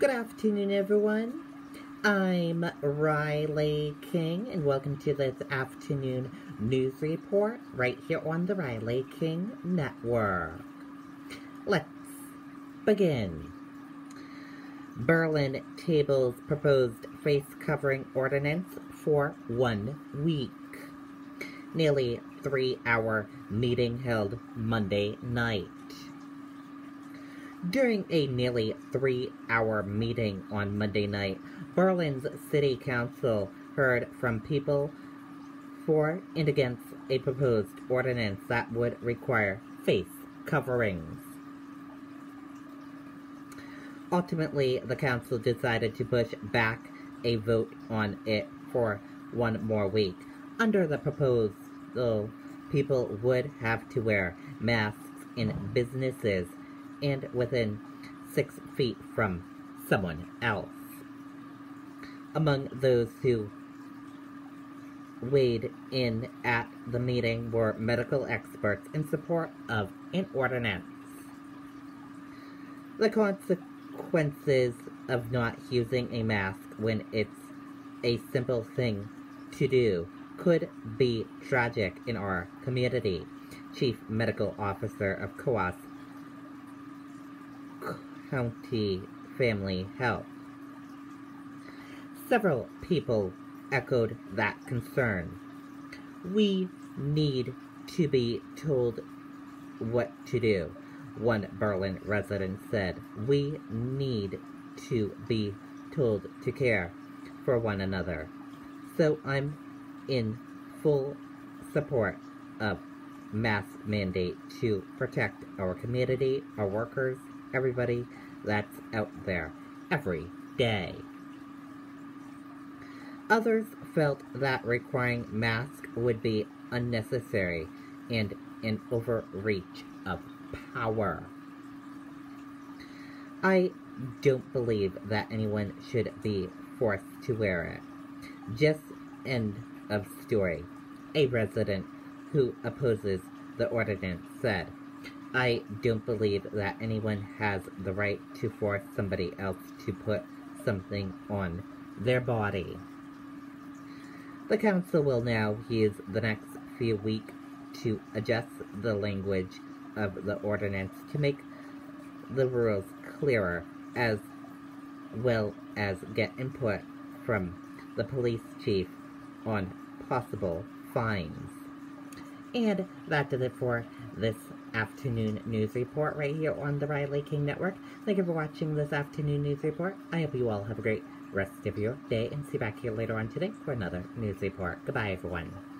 Good afternoon, everyone. I'm Riley King, and welcome to this afternoon news report right here on the Riley King Network. Let's begin. Berlin tables proposed face covering ordinance for 1 week. Nearly 3-hour meeting held Monday night. During a nearly 3-hour meeting on Monday night, Berlin's City Council heard from people for and against a proposed ordinance that would require face coverings. Ultimately, the council decided to push back a vote on it for one more week. Under the proposal, people would have to wear masks in businesses and within 6 feet from someone else. Among those who weighed in at the meeting were medical experts in support of an ordinance. The consequences of not using a mask when it's a simple thing to do could be tragic in our community, Chief Medical Officer of Coos County Family Health. Several people echoed that concern. We need to be told what to do, one Berlin resident said. We need to be told to care for one another. So I'm in full support of mask mandate to protect our community, our workers, everybody that's out there every day. Others felt that requiring masks would be unnecessary and an overreach of power. I don't believe that anyone should be forced to wear it. Just end of story, a resident who opposes the ordinance said. I don't believe that anyone has the right to force somebody else to put something on their body. The council will now use the next few weeks to adjust the language of the ordinance to make the rules clearer, as well as get input from the police chief on possible fines. And that does it for this afternoon news report right here on the Riley King Network. Thank you for watching this afternoon news report. I hope you all have a great rest of your day and see you back here later on today for another news report. Goodbye, everyone.